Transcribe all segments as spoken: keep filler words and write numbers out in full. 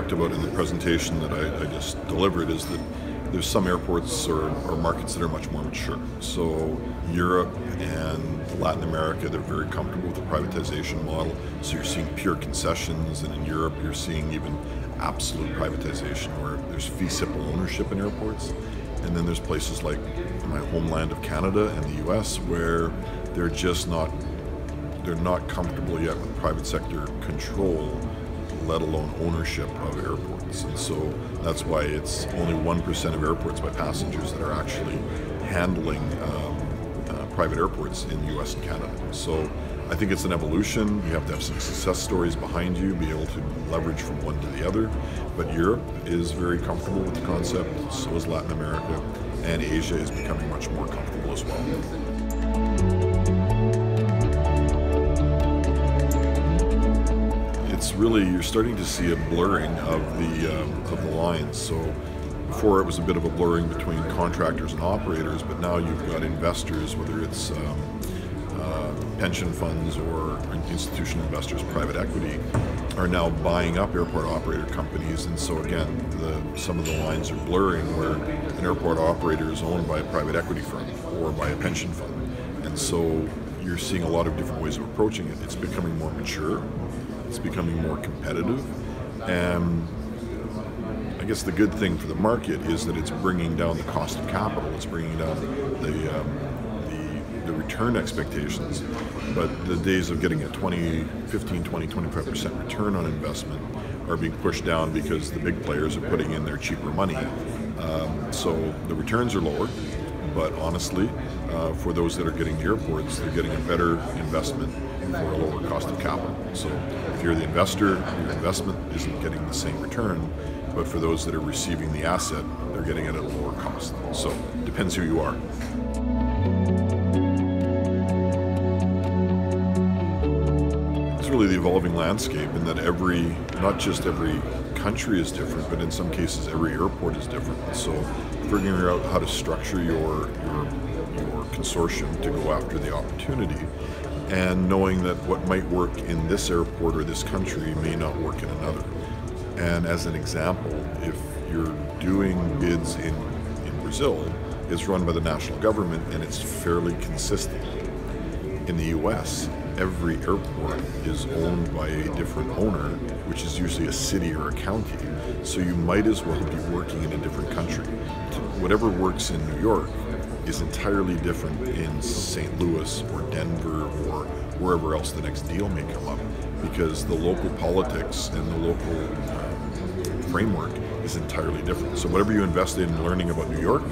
talked about in the presentation that I, I just delivered is that there's some airports or, or markets that are much more mature. So Europe and Latin America, they're very comfortable with the privatization model. So you're seeing pure concessions, and in Europe you're seeing even absolute privatization where there's fee simple ownership in airports. And then there's places like my homeland of Canada and the U S where they're just not, they're not comfortable yet with private sector control, let alone ownership of airports. And so that's why it's only one percent of airports by passengers that are actually handling um, uh, private airports in the U S and Canada. So I think it's an evolution. You have to have some success stories behind you, be able to leverage from one to the other. But Europe is very comfortable with the concept, so is Latin America, and Asia is becoming much more comfortable as well. It's really, you're starting to see a blurring of the um, of the lines. So before it was a bit of a blurring between contractors and operators, but now you've got investors, whether it's um, uh, pension funds or institutional investors, private equity, are now buying up airport operator companies. And so again, the, some of the lines are blurring where an airport operator is owned by a private equity firm or by a pension fund. And so you're seeing a lot of different ways of approaching it. It's becoming more mature. It's becoming more competitive, and I guess the good thing for the market is that it's bringing down the cost of capital. It's bringing down the um, the, the return expectations. But the days of getting a twenty, fifteen, twenty, twenty-five percent return on investment are being pushed down because the big players are putting in their cheaper money. Um, so the returns are lower. But honestly, uh, for those that are getting the airports, they're getting a better investment for a lower cost of capital. So if you're the investor, your investment isn't getting the same return, but for those that are receiving the asset, they're getting it at a lower cost. So it depends who you are. It's really the evolving landscape in that every, not just every country is different, but in some cases every airport is different. So figuring out how to structure your, your, your consortium to go after the opportunity, and knowing that what might work in this airport or this country may not work in another. And as an example, if you're doing bids in, in Brazil, it's run by the national government and it's fairly consistent. In the U S, every airport is owned by a different owner, which is usually a city or a county. So you might as well be working in a different country. Whatever works in New York is entirely different in Saint Louis or Denver or wherever else the next deal may come up, because the local politics and the local um, framework is entirely different. So whatever you invest in learning about New York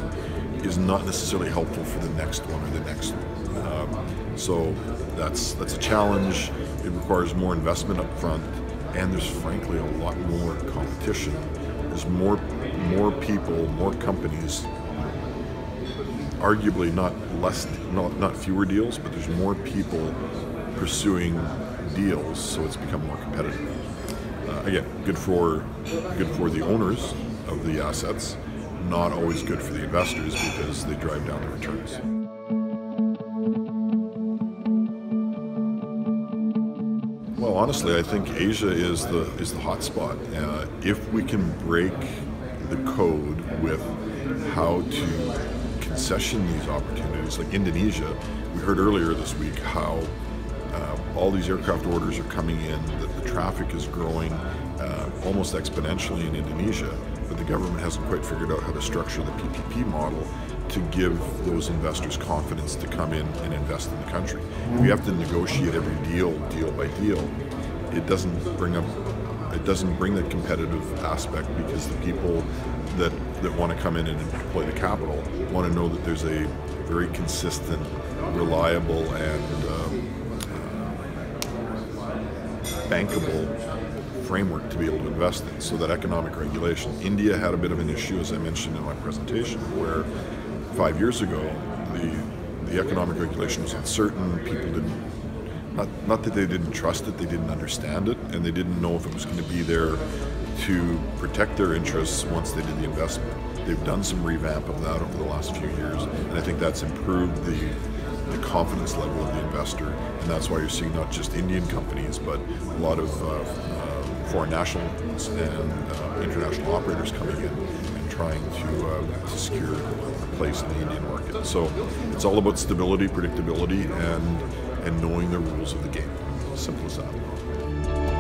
is not necessarily helpful for the next one or the next one. Um, so that's, that's a challenge. It requires more investment up front, and there's frankly a lot more competition. There's more, more people, more companies, arguably not less, not, not fewer deals, but there's more people pursuing deals, so it's become more competitive. Uh, again, good for good for the owners of the assets, not always good for the investors because they drive down the returns. Well, honestly, I think Asia is the is the hot spot. Uh, if we can break the code with how to concession these opportunities, like Indonesia, we heard earlier this week how uh, all these aircraft orders are coming in, that the traffic is growing uh, almost exponentially in Indonesia, but the government hasn't quite figured out how to structure the P P P model to give those investors confidence to come in and invest in the country. If you have to negotiate every deal, deal by deal, it doesn't bring up It doesn't bring the competitive aspect, because the people that, that want to come in and deploy the capital want to know that there's a very consistent, reliable, and um, bankable framework to be able to invest in. So that economic regulation. India had a bit of an issue, as I mentioned in my presentation, where five years ago the, the economic regulation was uncertain. People didn't Not, not that they didn't trust it, they didn't understand it, and they didn't know if it was going to be there to protect their interests once they did the investment. They've done some revamp of that over the last few years, and I think that's improved the, the confidence level of the investor, and that's why you're seeing not just Indian companies, but a lot of uh, uh, foreign nationals and uh, international operators coming in and trying to, uh, to secure a place in the Indian market. So it's all about stability, predictability, and, and knowing the rules of the game. Simple as that.